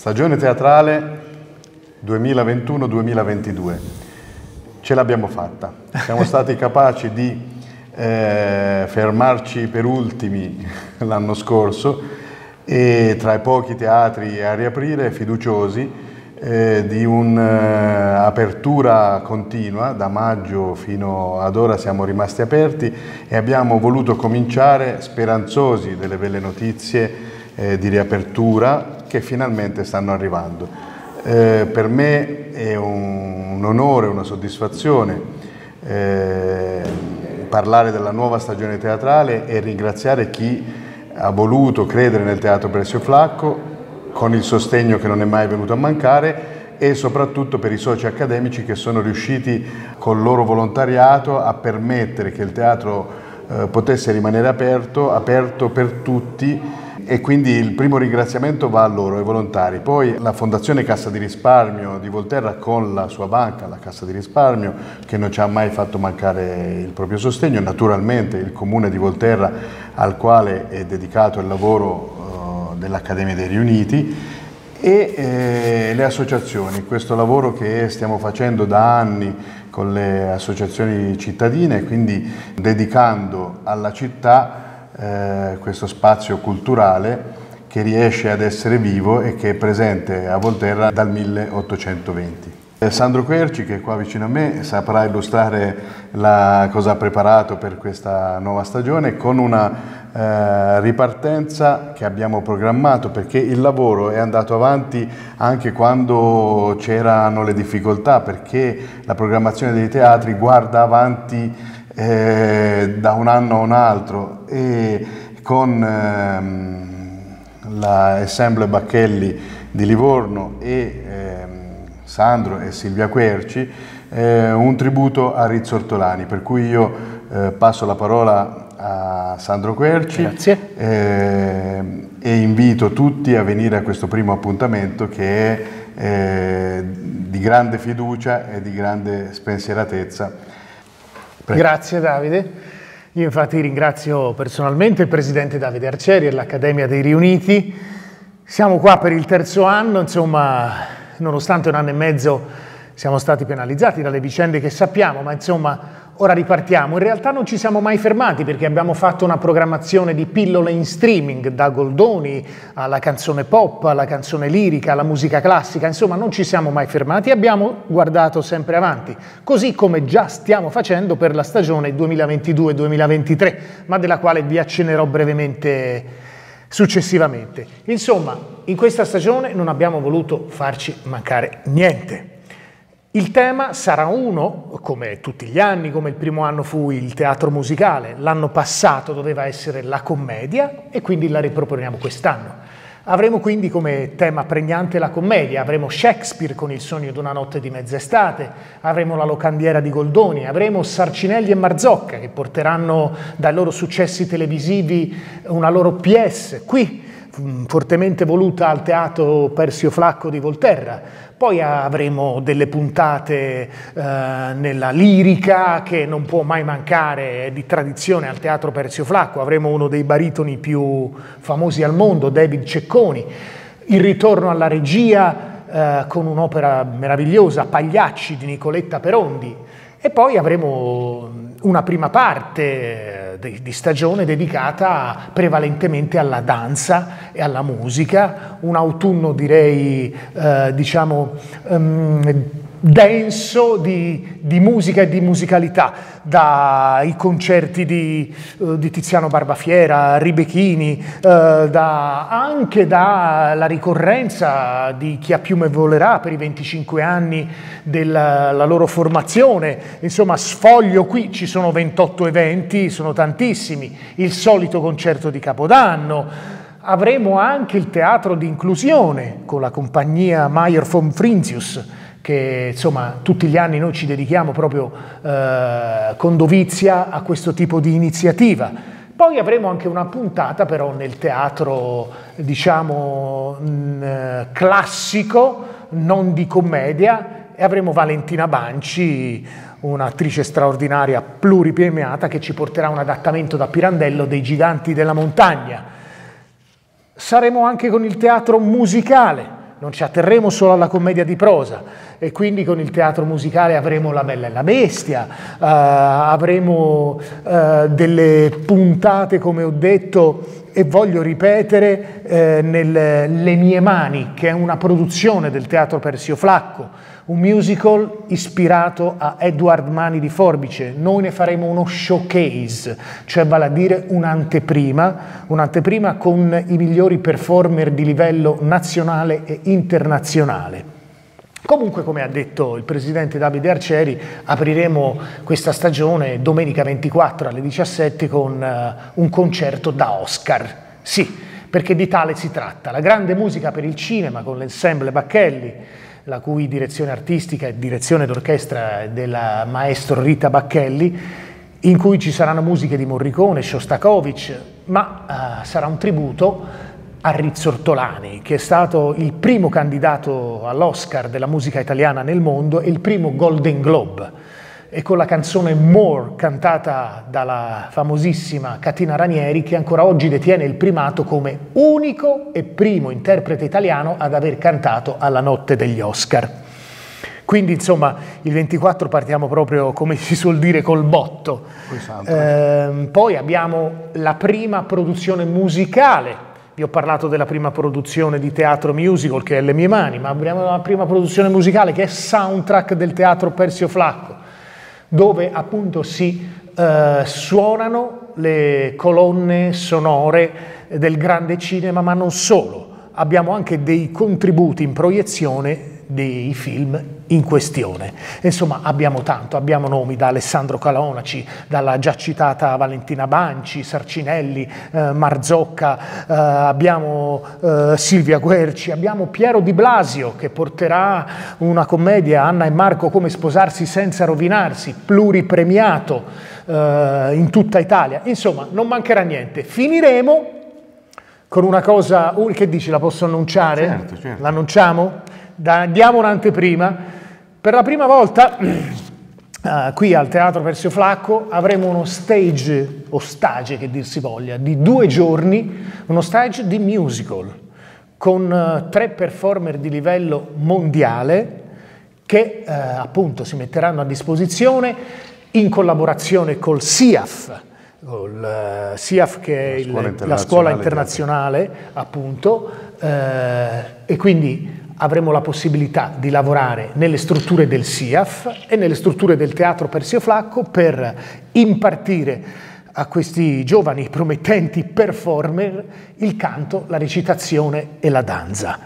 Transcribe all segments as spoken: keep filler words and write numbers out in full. Stagione teatrale duemilaventuno duemilaventidue. Ce l'abbiamo fatta. Siamo stati capaci di eh, fermarci per ultimi l'anno scorso e tra i pochi teatri a riaprire, fiduciosi, eh, di un'apertura eh, continua. Da maggio fino ad ora siamo rimasti aperti e abbiamo voluto cominciare speranzosi delle belle notizie eh, di riapertura che finalmente stanno arrivando. Eh, per me è un, un onore, una soddisfazione eh, parlare della nuova stagione teatrale e ringraziare chi ha voluto credere nel Teatro Persio Flacco con il sostegno che non è mai venuto a mancare, e soprattutto per i soci accademici che sono riusciti col loro volontariato a permettere che il teatro eh, potesse rimanere aperto, aperto per tutti, e quindi il primo ringraziamento va a loro, ai volontari. Poi la Fondazione Cassa di Risparmio di Volterra con la sua banca, la Cassa di Risparmio, che non ci ha mai fatto mancare il proprio sostegno, naturalmente il Comune di Volterra al quale è dedicato il lavoro uh, dell'Accademia dei Riuniti, e eh, le associazioni, questo lavoro che stiamo facendo da anni con le associazioni cittadine, quindi dedicando alla città Eh, questo spazio culturale che riesce ad essere vivo e che è presente a Volterra dal milleottocentoventi. Eh, Sandro Querci, che è qua vicino a me, saprà illustrare la, cosa ha preparato per questa nuova stagione, con una eh, ripartenza che abbiamo programmato, perché il lavoro è andato avanti anche quando c'erano le difficoltà, perché la programmazione dei teatri guarda avanti Eh, da un anno a un altro, e con ehm, la Assemblea Bacchelli di Livorno e ehm, Sandro e Silvia Querci eh, un tributo a Rizzo Ortolani, per cui io eh, passo la parola a Sandro Querci eh, e invito tutti a venire a questo primo appuntamento che è eh, di grande fiducia e di grande spensieratezza. Grazie Davide, io infatti ringrazio personalmente il Presidente Davide Arcieri e l'Accademia dei Riuniti. Siamo qua per il terzo anno, insomma, nonostante un anno e mezzo siamo stati penalizzati dalle vicende che sappiamo, ma insomma ora ripartiamo. In realtà non ci siamo mai fermati, perché abbiamo fatto una programmazione di pillole in streaming, da Goldoni alla canzone pop, alla canzone lirica, alla musica classica, insomma non ci siamo mai fermati, abbiamo guardato sempre avanti, così come già stiamo facendo per la stagione duemilaventidue duemilaventitré, ma della quale vi accennerò brevemente successivamente. Insomma, in questa stagione non abbiamo voluto farci mancare niente. Il tema sarà uno, come tutti gli anni, come il primo anno fu il teatro musicale, l'anno passato doveva essere la commedia e quindi la riproponiamo quest'anno. Avremo quindi come tema pregnante la commedia, avremo Shakespeare con Il sogno di una notte di mezz'estate, avremo La locandiera di Goldoni, avremo Sarcinelli e Marzocca che porteranno dai loro successi televisivi una loro pièce qui, fortemente voluta al Teatro Persio Flacco di Volterra. Poi avremo delle puntate eh, nella lirica, che non può mai mancare, è di tradizione al Teatro Persio Flacco. Avremo uno dei baritoni più famosi al mondo, David Cecconi. Il ritorno alla regia eh, con un'opera meravigliosa, Pagliacci di Nicoletta Perondi. E poi avremo una prima parte di stagione dedicata prevalentemente alla danza e alla musica, un autunno direi eh, diciamo um, denso di, di musica e di musicalità, dai concerti di, uh, di Tiziano Barbafiera, Ribechini, uh, da, anche dalla ricorrenza di Chi a piume volerà per i venticinque anni della la loro formazione. Insomma, sfoglio qui, ci sono ventotto eventi, sono tantissimi, il solito concerto di Capodanno. Avremo anche il teatro di inclusione con la compagnia Mayor Von Frinzius, che insomma tutti gli anni noi ci dedichiamo proprio eh, con dovizia a questo tipo di iniziativa. Poi avremo anche una puntata però nel teatro diciamo mh, classico, non di commedia, e avremo Valentina Banci, un'attrice straordinaria pluripremiata, che ci porterà un adattamento da Pirandello dei Giganti della Montagna. Saremo anche con il teatro musicale, non ci atterremo solo alla commedia di prosa e quindi con il teatro musicale avremo La Bella e la Bestia, eh, avremo eh, delle puntate, come ho detto e voglio ripetere, eh, nel Le mie mani, che è una produzione del Teatro Persio Flacco, un musical ispirato a Edward Mani di Forbice. Noi ne faremo uno showcase, cioè vale a dire un'anteprima, un'anteprima con i migliori performer di livello nazionale e internazionale. Comunque, come ha detto il presidente Davide Arcieri, apriremo questa stagione domenica ventiquattro alle diciassette con uh, un concerto da Oscar. Sì, perché di tale si tratta. La grande musica per il cinema con l'Assemblea Bacchelli, la cui direzione artistica e direzione d'orchestra della maestro Rita Bacchelli, in cui ci saranno musiche di Morricone, Shostakovich, ma uh, sarà un tributo a Rizzo Ortolani, che è stato il primo candidato all'Oscar della musica italiana nel mondo e il primo Golden Globe, e con la canzone More, cantata dalla famosissima Katina Ranieri, che ancora oggi detiene il primato come unico e primo interprete italiano ad aver cantato alla notte degli Oscar. Quindi, insomma, il ventiquattro partiamo proprio, come si suol dire, col botto. Eh, poi abbiamo la prima produzione musicale. Io ho parlato della prima produzione di teatro musical, che è Le mie mani, ma abbiamo la prima produzione musicale, che è Soundtrack del Teatro Persio Flacco, dove appunto si eh, suonano le colonne sonore del grande cinema, ma non solo. Abbiamo anche dei contributi in proiezione dei film in questione. Insomma, abbiamo tanto, abbiamo nomi da Alessandro Calonaci, dalla già citata Valentina Banci, Sarcinelli, eh, Marzocca, eh, abbiamo eh, Silvia Querci, abbiamo Piero Di Blasio, che porterà una commedia, Anna e Marco, come sposarsi senza rovinarsi, pluripremiato eh, in tutta Italia. Insomma, non mancherà niente. Finiremo con una cosa, uh, che dici, la posso annunciare? Certo, certo. L'annunciamo? Da, diamo un'anteprima. Per la prima volta uh, qui al Teatro Persio Flacco avremo uno stage, o stage che dir si voglia, di due giorni, uno stage di musical con uh, tre performer di livello mondiale che uh, appunto si metteranno a disposizione in collaborazione col SIAF, col uh, SIAF, che è la scuola il, internazionale, la scuola internazionale appunto, uh, e quindi avremo la possibilità di lavorare nelle strutture del SIAF e nelle strutture del Teatro Persio Flacco per impartire a questi giovani promettenti performer il canto, la recitazione e la danza.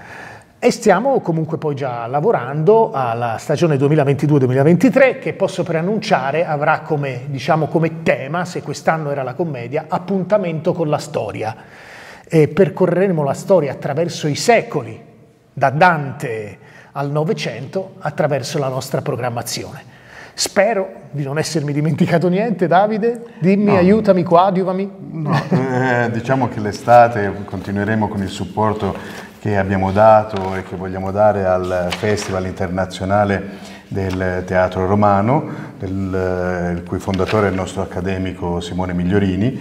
E stiamo comunque poi già lavorando alla stagione duemilaventidue duemilaventitré, che posso preannunciare avrà come, diciamo, come tema, se quest'anno era la commedia, Appuntamento con la storia. E percorreremo la storia attraverso i secoli, da Dante al Novecento, attraverso la nostra programmazione. Spero di non essermi dimenticato niente, Davide. Dimmi, no, aiutami, coadiuvami. No, eh, diciamo che l'estate continueremo con il supporto che abbiamo dato e che vogliamo dare al Festival Internazionale del Teatro Romano, del, il cui fondatore è il nostro accademico Simone Migliorini.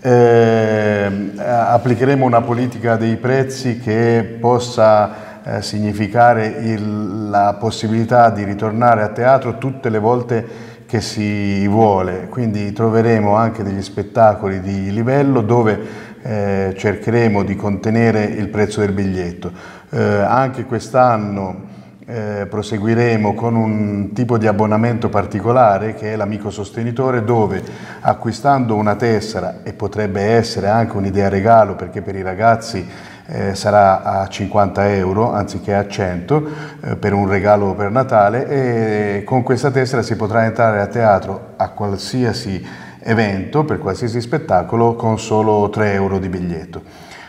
Eh, applicheremo una politica dei prezzi che possa Eh, significare il, la possibilità di ritornare a teatro tutte le volte che si vuole, quindi troveremo anche degli spettacoli di livello dove eh, cercheremo di contenere il prezzo del biglietto. Eh, anche quest'anno eh, proseguiremo con un tipo di abbonamento particolare, che è l'amico sostenitore, dove acquistando una tessera, e potrebbe essere anche un'idea regalo, perché per i ragazzi Eh, sarà a cinquanta euro anziché a cento eh, per un regalo per Natale, e con questa tessera si potrà entrare a teatro a qualsiasi evento, per qualsiasi spettacolo, con solo tre euro di biglietto.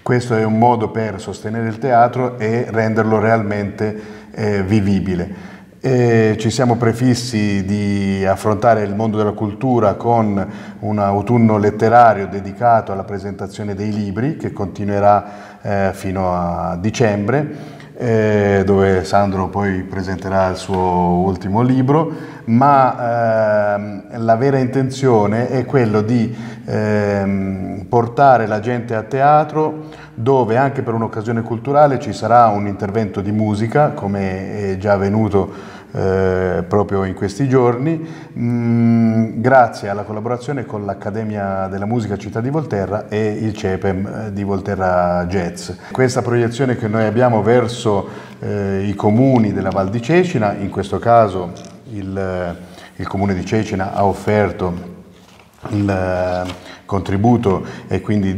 Questo è un modo per sostenere il teatro e renderlo realmente eh, vivibile. E ci siamo prefissi di affrontare il mondo della cultura con un autunno letterario dedicato alla presentazione dei libri, che continuerà eh, fino a dicembre, eh, dove Sandro poi presenterà il suo ultimo libro, ma ehm, la vera intenzione è quello di ehm, portare la gente a teatro, dove anche per un'occasione culturale ci sarà un intervento di musica, come è già avvenuto Eh, proprio in questi giorni, mm, grazie alla collaborazione con l'Accademia della Musica Città di Volterra e il Cepem di Volterra Jazz. Questa proiezione che noi abbiamo verso eh, i comuni della Val di Cecina, in questo caso il, il comune di Cecina ha offerto il contributo e quindi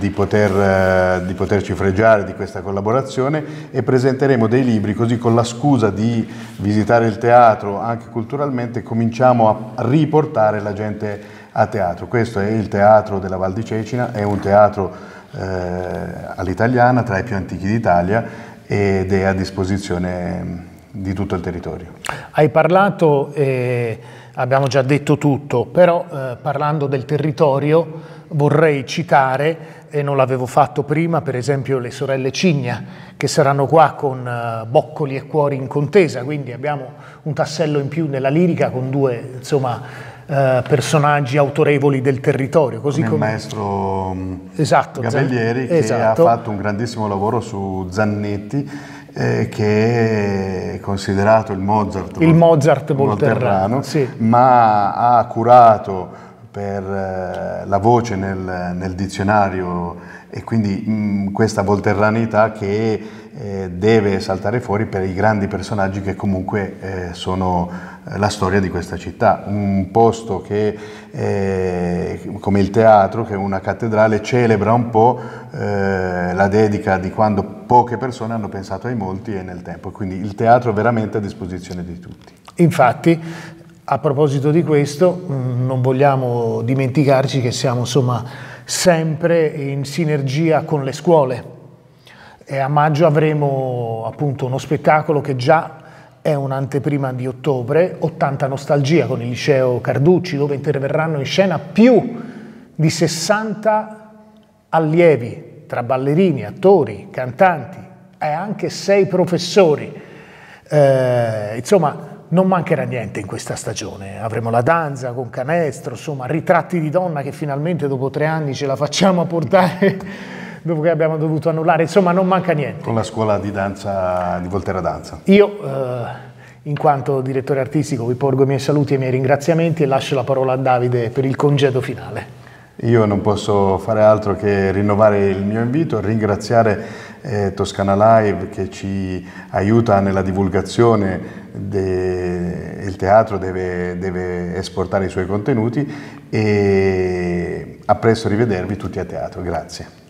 di, poter, di poterci fregiare di questa collaborazione, e presenteremo dei libri, così con la scusa di visitare il teatro anche culturalmente cominciamo a riportare la gente a teatro. Questo è il Teatro della Val di Cecina, è un teatro eh, all'italiana, tra i più antichi d'Italia, ed è a disposizione di tutto il territorio. Hai parlato... Eh... Abbiamo già detto tutto, però eh, parlando del territorio vorrei citare, e non l'avevo fatto prima, per esempio le sorelle Cigna, che saranno qua con eh, Boccoli e Cuori in Contesa, quindi abbiamo un tassello in più nella lirica con due, insomma, eh, personaggi autorevoli del territorio. Così come il maestro esatto, Gabiglieri, che esatto. ha fatto un grandissimo lavoro su Zannetti, Eh, che è considerato il Mozart, il Mozart volterrano, sì. ma ha curato per eh, la voce nel, nel dizionario, e quindi mh, questa volterranità che eh, deve saltare fuori per i grandi personaggi che comunque eh, sono la storia di questa città. Un posto che, eh, come il teatro, che è una cattedrale, celebra un po' eh, la dedica di quando poche persone hanno pensato ai molti e nel tempo, quindi il teatro è veramente a disposizione di tutti. Infatti, a proposito di questo, non vogliamo dimenticarci che siamo, insomma, sempre in sinergia con le scuole, e a maggio avremo appunto uno spettacolo che già è un'anteprima di ottobre, Ottanta Nostalgia, con il liceo Carducci, dove interverranno in scena più di sessanta allievi, tra ballerini, attori, cantanti e anche sei professori. Eh, insomma, non mancherà niente in questa stagione. Avremo la danza con canestro, insomma, Ritratti di donna, che finalmente dopo tre anni ce la facciamo a portare, dopo che abbiamo dovuto annullare. Insomma, non manca niente. Con la scuola di danza di Volterra Danza. Io, eh, in quanto direttore artistico, vi porgo i miei saluti e i miei ringraziamenti e lascio la parola a Davide per il congedo finale. Io non posso fare altro che rinnovare il mio invito, ringraziare eh, Toscana Live, che ci aiuta nella divulgazione, de... il teatro deve, deve esportare i suoi contenuti, e a presto rivedervi tutti a teatro, grazie.